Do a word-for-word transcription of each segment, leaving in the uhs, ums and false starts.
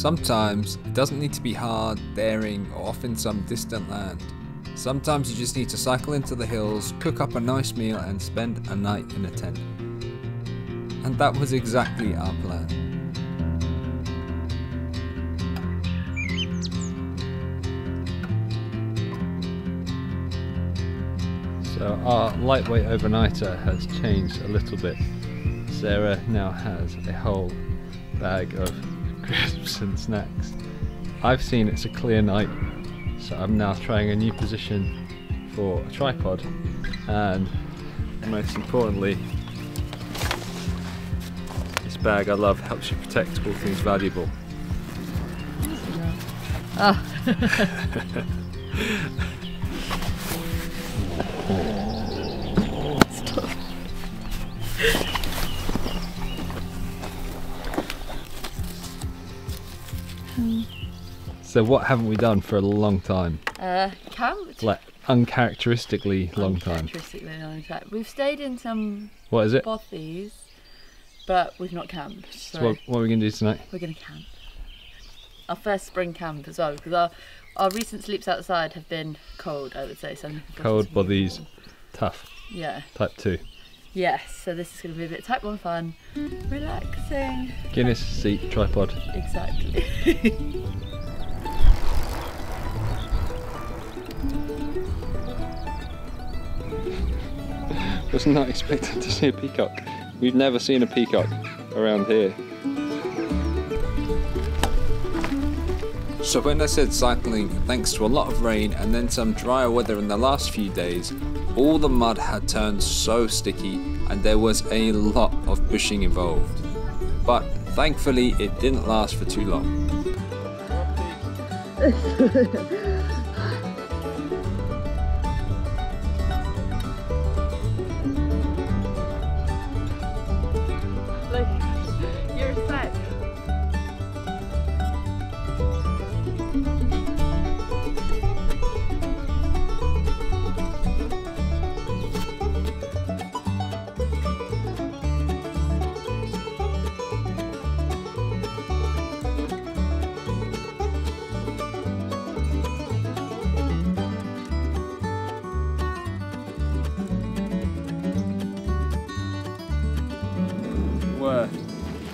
Sometimes it doesn't need to be hard, daring, or off in some distant land. Sometimes you just need to cycle into the hills, cook up a nice meal and spend a night in a tent. And that was exactly our plan. So our lightweight overnighter has changed a little bit. Sarah now has a whole bag of crisps and snacks. I've seen it's a clear night, so I'm now trying a new position for a tripod, and most importantly, this bag I love helps you protect all things valuable. Oh. So what haven't we done for a long time? Uh, camped. Like uncharacteristically long time. Uncharacteristically long time. We've stayed in some what is it? bothies, but we've not camped. So, so what, what are we going to do tonight? We're going to camp. Our first spring camp as well, because our, our recent sleeps outside have been cold, I would say. Some cold bodies, cold. Tough. Yeah. Type two. Yes, so this is going to be a bit type one fun, relaxing. Guinness, seat, tripod. Exactly. Was not expecting to see a peacock. We've never seen a peacock around here. So when I said cycling, thanks to a lot of rain and then some drier weather in the last few days, all the mud had turned so sticky and there was a lot of pushing involved. But thankfully it didn't last for too long.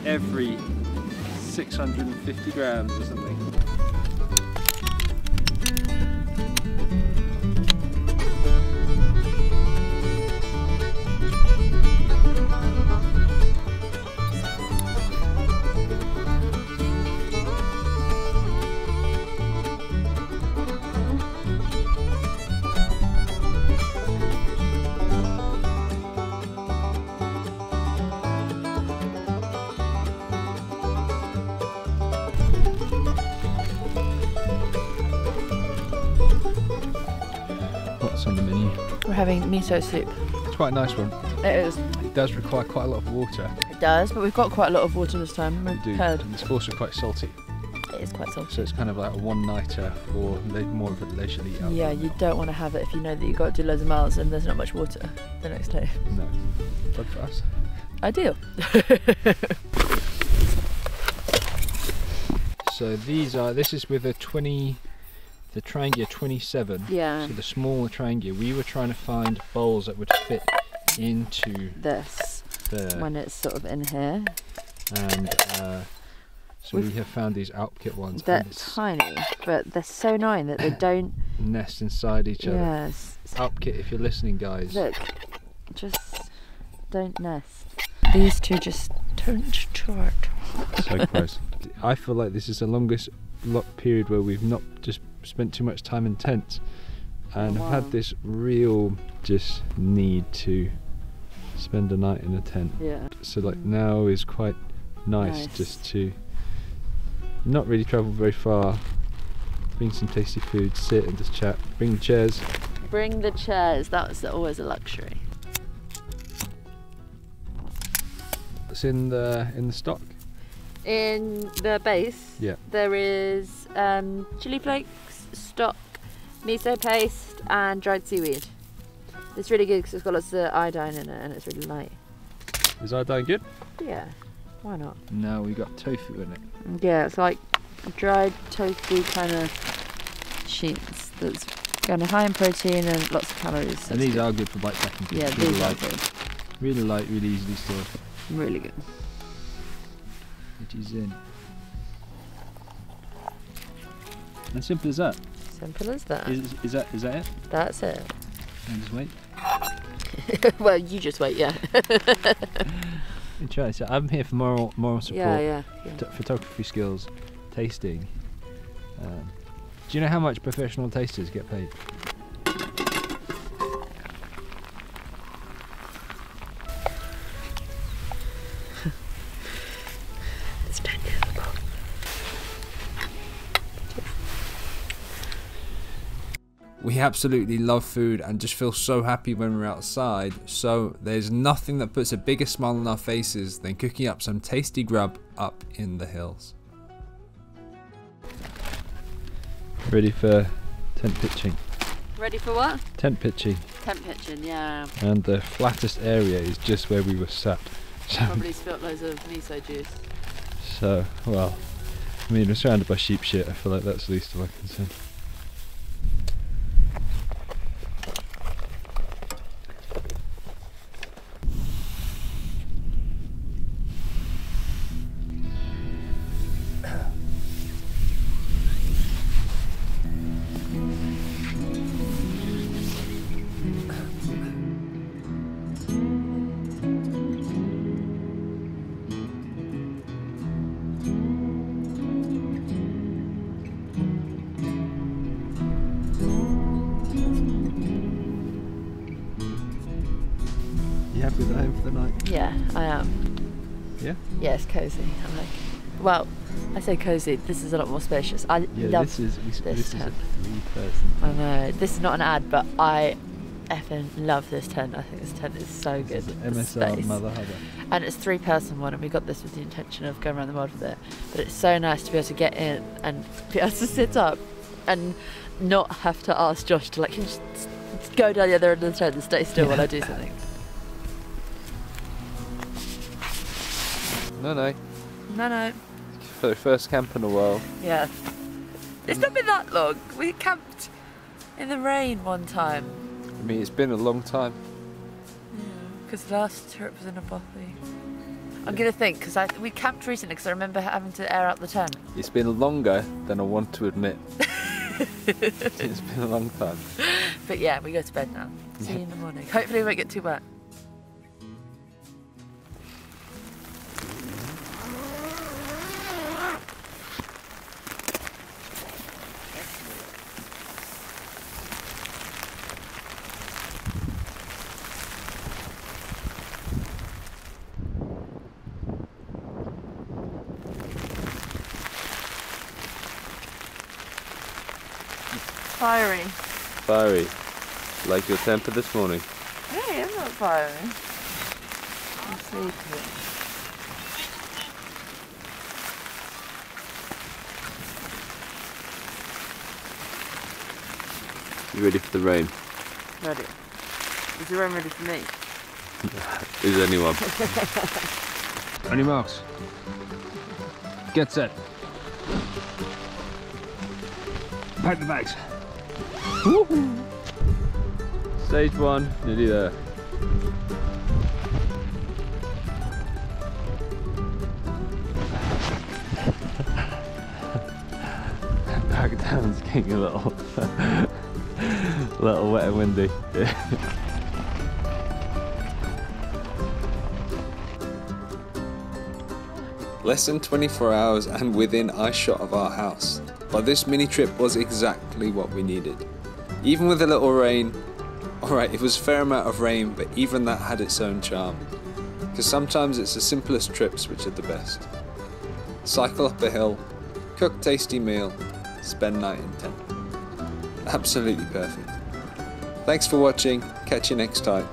Every six hundred fifty grams or something. On the menu. We're having miso soup. It's quite a nice one. It is. It does require quite a lot of water. It does, but we've got quite a lot of water this time. We do. Heard. And it's also quite salty. It is quite salty. So it's kind of like a one-nighter or more of a leisurely hour. Yeah, you don't want to have it if you know that you've got to do loads of miles and there's not much water the next day. No. Good for us. Ideal. So these are, this is with a twenty the Trangia twenty-seven, yeah. So the smaller Trangia, we were trying to find bowls that would fit into this the, when it's sort of in here. And uh, so We've, we have found these Alpkit ones. They're tiny, but they're so annoying that they don't nest inside each other. Yes. Alpkit, if you're listening, guys. Look, just don't nest. These two just don't chart. So close. I feel like this is the longest block period where we've not just spent too much time in tents, and wow. I've had this real just need to spend a night in a tent. Yeah. So like mm. now is quite nice, nice just to not really travel very far, bring some tasty food, sit and just chat, bring the chairs. Bring the chairs, that's always a luxury. It's in the in the stock. In the base, yeah. There is um, chili flakes, stock, miso paste and dried seaweed. It's really good because it's got lots of iodine in it and it's really light. Is iodine good? Yeah, why not? No, we got tofu in it. Yeah, it's like dried tofu kind of sheets that's kind of high in protein and lots of calories. So and these good. are good for bite packing. Yeah, really these light. are good. Really light, really easily stored. Really good. It is in. And simple as that. Simple as that. Is, is that is that it? That's it. And just wait. Well, you just wait, yeah. Good try. So I'm here for moral moral support. Yeah, yeah. yeah. T photography skills, tasting. Um, do you know how much professional tasters get paid? We absolutely love food and just feel so happy when we're outside, so there's nothing that puts a bigger smile on our faces than cooking up some tasty grub up in the hills. Ready for tent pitching. Ready for what? Tent pitching. Tent pitching, yeah. And the flattest area is just where we were sat. So probably spilt loads of miso juice. So, well, I mean, we're surrounded by sheep shit, I feel like that's the least of my concern. With home for the night? Yeah, I am. Yeah? Yeah, it's cosy. I like it. Well, I say cosy, this is a lot more spacious. I yeah, love this is, this, this tent. Is a three person tent. I know, this is not an ad, but I effing love this tent. I think this tent is so this good. Is the M S R space. Mother Hubber. And it's a three person one, and we got this with the intention of going around the world with it. But it's so nice to be able to get in and be able to sit up and not have to ask Josh to like just go down the other end of the tent and stay still yeah. while I do something. No, no. No, no. For the first camp in a while. Yeah. It's not been that long. We camped in the rain one time. I mean, it's been a long time. Because yeah, the last trip was in a bothy. I'm yeah. going to think, because we camped recently because I remember having to air out the tent. It's been longer than I want to admit. It's been a long time. But yeah, we go to bed now. See you in the morning. Hopefully it won't get too wet. Fiery. Fiery. Like your temper this morning. Hey, I'm not fiery. I'm sleepy. You ready for the rain? Ready. Is the rain ready for me? Is anyone? Any marks? Get set. Pack the bags. Woohoo! Stage one, nearly there. Back down's getting a little, a little wet and windy. Less than twenty-four hours and within eyeshot of our house. But this mini trip was exactly what we needed. Even with a little rain, alright, it was a fair amount of rain, but even that had its own charm. Because sometimes it's the simplest trips which are the best. Cycle up a hill, cook tasty meal, spend night in tent. Absolutely perfect. Thanks for watching, catch you next time.